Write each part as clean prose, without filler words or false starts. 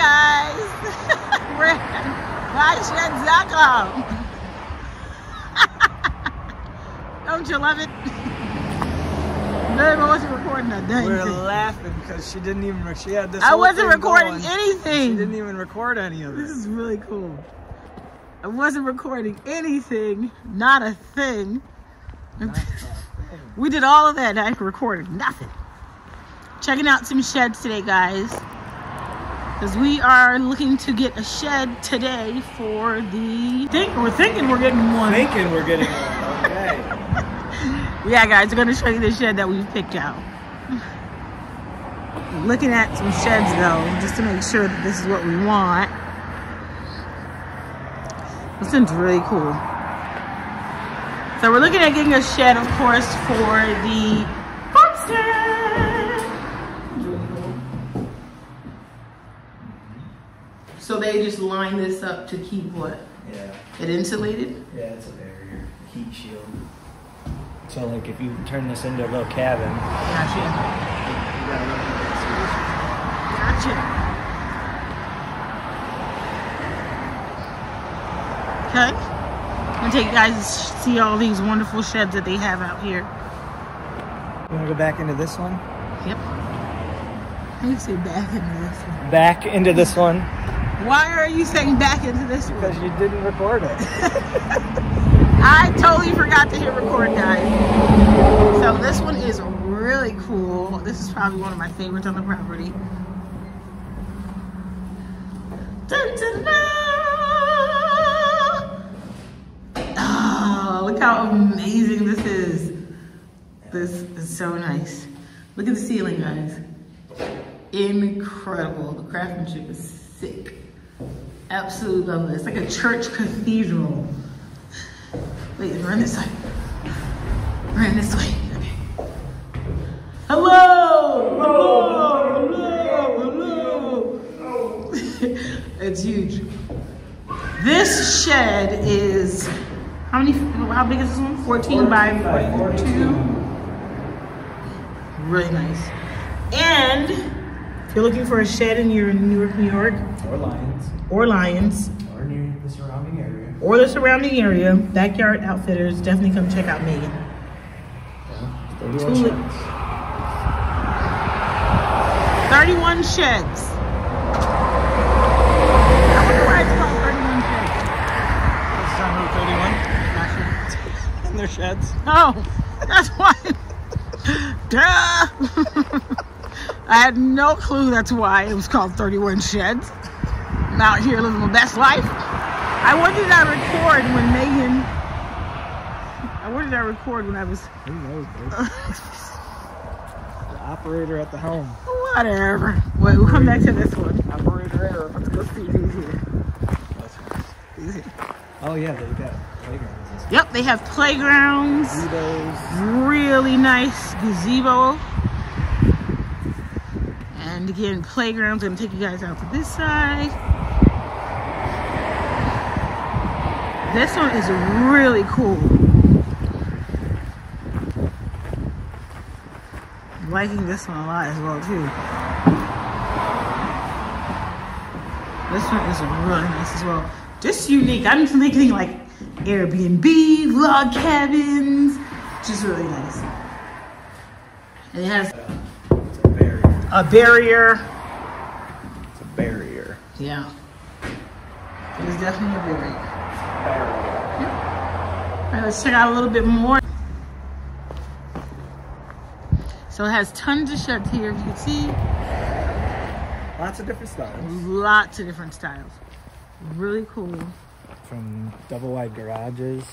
guys. We're at Sheds .com. Don't you love it? Babe, I wasn't recording that day. We're laughing because she didn't even, she had this. I wasn't recording anything. She didn't even record any of it. This is really cool. I wasn't recording anything, not a thing. Not a thing. We did all of that and I recorded nothing. Checking out some sheds today, guys, because we are looking to get a shed today for the thing. We're thinking we're getting one. Thinking we're getting one. Okay. Yeah, guys, we're gonna show you the shed that we picked out. Looking at some sheds though, just to make sure that this is what we want. This one's really cool. So we're looking at getting a shed, of course, for the dumpster. So they just line this up to keep what? Yeah. It insulated? Yeah, it's a barrier, heat shield. So like if you turn this into a little cabin. Gotcha. You gotta look at that solution. Gotcha. Okay, I'm gonna take you guys to see all these wonderful sheds that they have out here. You wanna go back into this one? Yep. I would say back into this one. Back into this one? Why are you saying back into this one? Because you didn't record it. I totally forgot to hit record, guys. So this one is really cool. This is probably one of my favorites on the property. Dun, dun, dun. Look how amazing this is. This is so nice. Look at the ceiling, guys. Incredible. The craftsmanship is sick. Absolutely love this. It's like a church cathedral. Wait, run this way. Run this way. Okay. Hello! Hello! Hello! Hello! It's huge. This shed is... How big is this one? 14 by 42. Really nice. And if you're looking for a shed and you're in Newark, New York. Or Lyons. Or Lyons. Or near the surrounding area. Or the surrounding area. Backyard Outfitters. Definitely come check out Meghan. Yeah, 31 Sheds. 31 Sheds. Their sheds. Oh, that's why. I had no clue that's why it was called 31 Sheds. I'm out here living my best life. Why did I record when I was... Who knows, dude? The operator at the home. Whatever. Wait, we'll come back to this one. Operator error. Let's go see these here. These here. Oh, yeah, they got playground. Yep, they have playgrounds. Gazebos. Really nice gazebo. And again, playgrounds. I'm gonna take you guys out to this side. This one is really cool. I'm liking this one a lot as well too. This one is really nice as well. Just unique. I'm just making like Airbnb, log cabins, just really nice. And it has a barrier. A barrier. It's a barrier. Yeah. It is definitely a barrier. Yeah. All right, let's check out a little bit more. So it has tons of sheds here, if you can see. Lots of different styles. Lots of different styles. Really cool. From double-wide garages.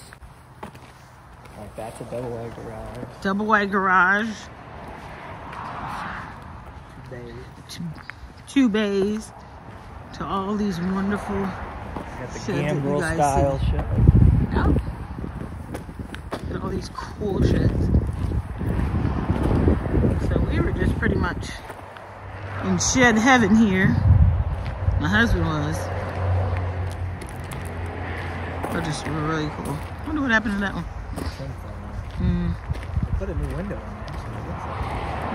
Like that's a double-wide garage. Double-wide garage. Two bays. To all these wonderful. You got the gambrel style shit. Yep. And all these cool sheds. So we were just pretty much in shed heaven here. My husband was. So just really cool. I wonder what happened to that one. They put a new window on it, actually.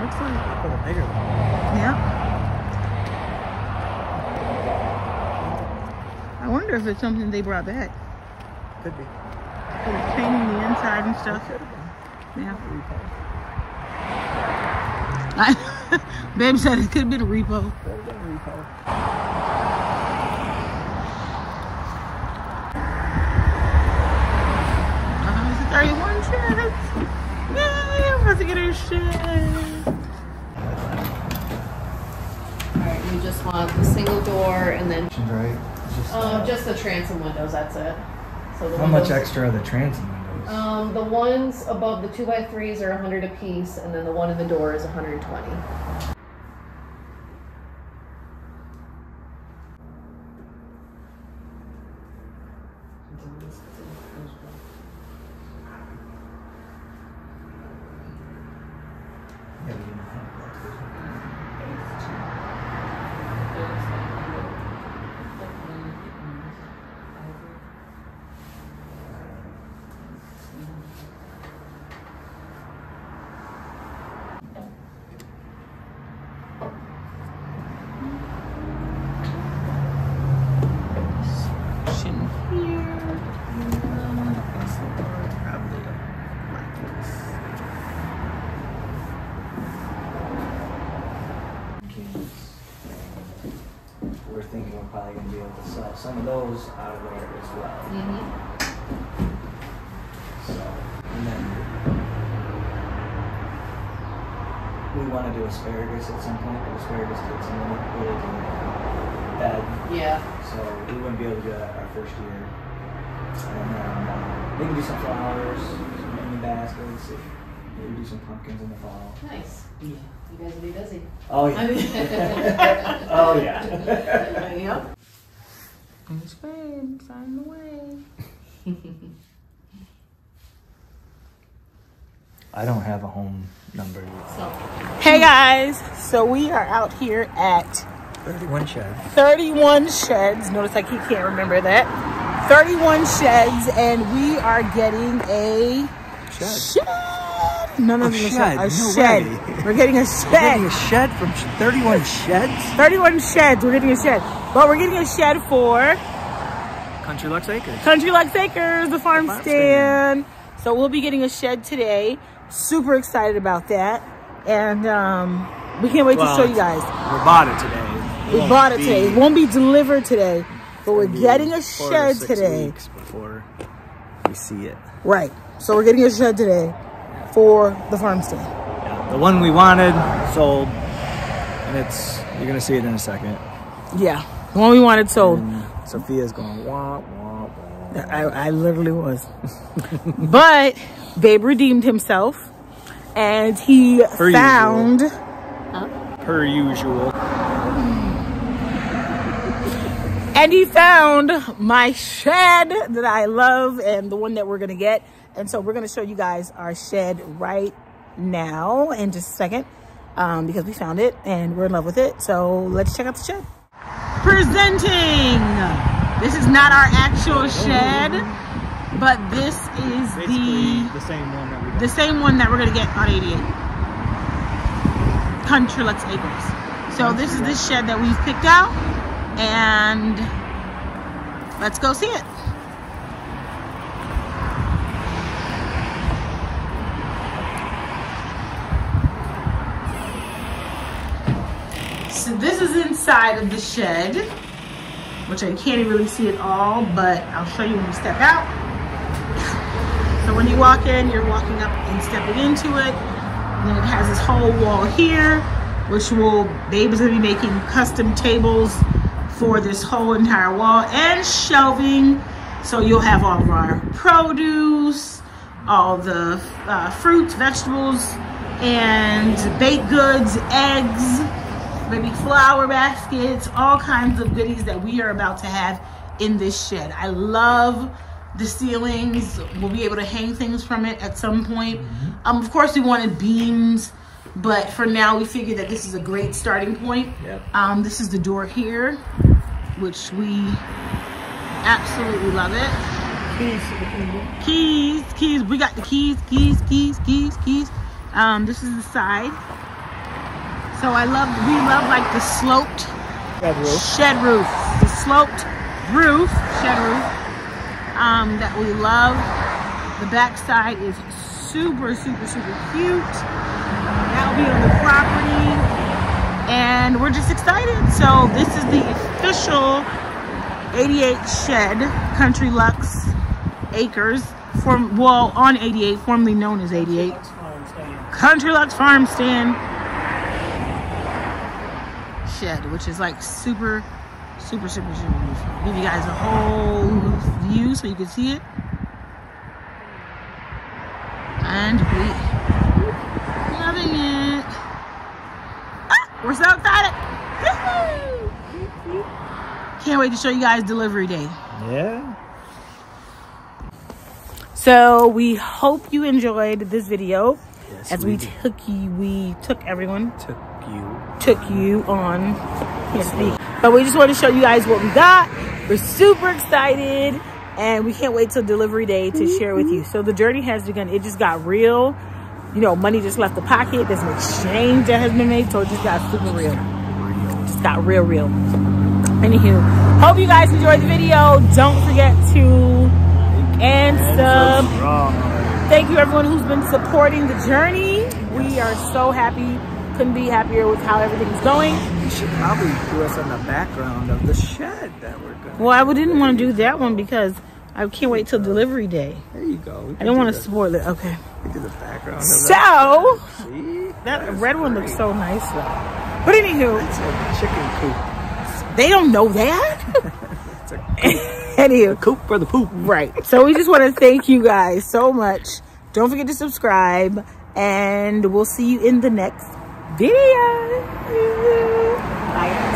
Looks like they put a bigger one. Yeah. wonder if it's something they brought back. Could be. Could have painted the inside and stuff. Yeah. Babe said it could have been a repo. Could have been a repo. To get her shit. Alright, you just want the single door and then right, just the transom windows, that's it. So the How much extra are the transom windows? The ones above the 2x3s are 100 a piece, and then the one in the door is 120. Probably going to be able to sell some of those out of there as well. So, and then we want to do asparagus at some point, but asparagus takes a minute really to bed. Yeah. So we wouldn't be able to do that our first year. And then maybe do some flowers, some mini baskets, maybe do some pumpkins in the fall. Nice. Yeah. You guys will be busy. Oh yeah. I mean oh yeah. Yep. It's good. It's on the way. I don't have a home number yet. So. Hey guys, so we are out here at 31 Sheds. 31 Sheds. Notice I can't remember that. 31 Sheds, and we are getting a shed. None of them are shed. We're getting a shed. We're getting a shed from 31 Sheds? 31 Sheds. We're getting a shed. But we're getting a shed for... Country Luxe Acres. Country Luxe Acres, the farm stand. So we'll be getting a shed today. Super excited about that. And we can't wait to show you guys. We bought it today. We bought it today. It won't be delivered today. But we're getting a shed today. 6 weeks before we see it. Right. So we're getting a shed today. For the farm stand. Yeah, the one we wanted sold, and it's, you're gonna see it in a second. Yeah, the one we wanted sold. And Sophia's going wah wah wah. I literally was. But Babe redeemed himself, and he found. Usual. Huh? Per usual. And he found my shed that I love, and the one that we're gonna get. And so we're going to show you guys our shed right now in just a second, because we found it and we're in love with it. So let's check out the shed. Presenting. This is not our actual shed, but this is the same one that we're going to get on 88. Country Luxe Acres. So this is the shed that we've picked out, and let's go see it. So this is inside of the shed, which I can't really see at all, but I'll show you when you step out. So when you walk in, you're walking up and stepping into it. And then it has this whole wall here, which Babe's gonna be making custom tables for this whole entire wall, and shelving. So you'll have all of our produce, all the fruits, vegetables, and baked goods, eggs, maybe flower baskets, all kinds of goodies that we are about to have in this shed. I love the ceilings. We'll be able to hang things from it at some point. Of course, we wanted beams, but for now, we figured that this is a great starting point. Yep. This is the door here, which we absolutely love it. Keys, keys. We got the keys, keys, keys, keys, keys. This is the side. So we love like the sloped shed roof. The sloped roof, shed roof, that we love. The backside is super cute. That'll be on the property, and we're just excited. So this is the official 88 Shed Country Luxe Acres, on 88, formerly known as 88 Country Luxe Farm Stand Shed, which is like super beautiful. I'll give you guys a whole view so you can see it. And we loving it. Ah, we're so excited. Can't wait to show you guys delivery day. Yeah. So we hope you enjoyed this video. Yes, as we took you on. But we just want to show you guys what we got. We're super excited, and we can't wait till delivery day to share with you. So the journey has begun. It just got real. You know, money just left the pocket. There's an exchange that has been made, so it just got super real. Just got real, real. Anywho, hope you guys enjoyed the video. Don't forget to sub. Thank you everyone who's been supporting the journey. We are so happy. Couldn't be happier with how everything's going. You should probably do us on the background of the shed that we're going to. Well, I didn't want to do that one because I can't wait till delivery day. There you go. I don't want to spoil it. Okay. We do the background. So, that red one looks so nice though. But anywho. It's a chicken coop. They don't know that? It's a coop. Anywho, coop for the poop. Right. So we just want to thank you guys so much. Don't forget to subscribe, and we'll see you in the next video. Bye.